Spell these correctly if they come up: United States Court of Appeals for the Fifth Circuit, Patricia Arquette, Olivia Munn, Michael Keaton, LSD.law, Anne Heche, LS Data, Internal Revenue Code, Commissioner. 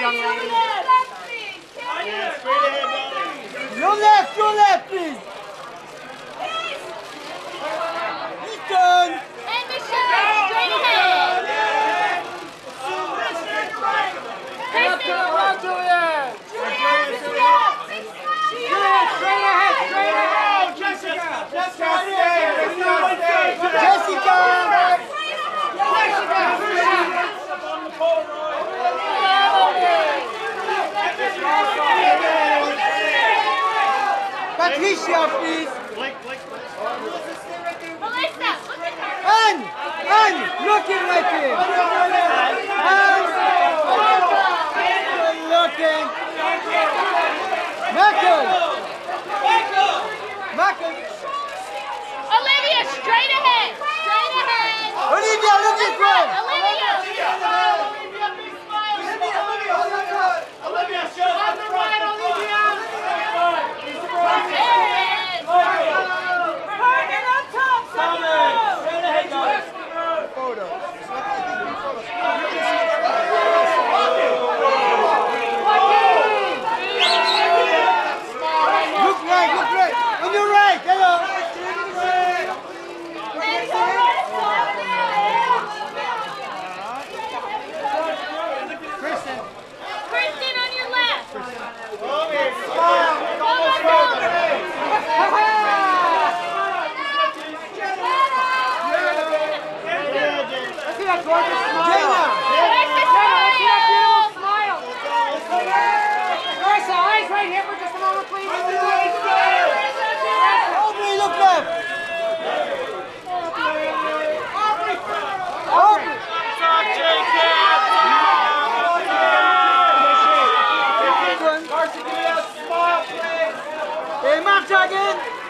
young lady. Your left, please. Eastern. And Michelle, straight ahead. Patricia, please. Melissa, look at her. Anne, looking right here. Anne, looking. Michael. Olivia, straight ahead. Olivia, look at her. Olivia, show on the right, March again.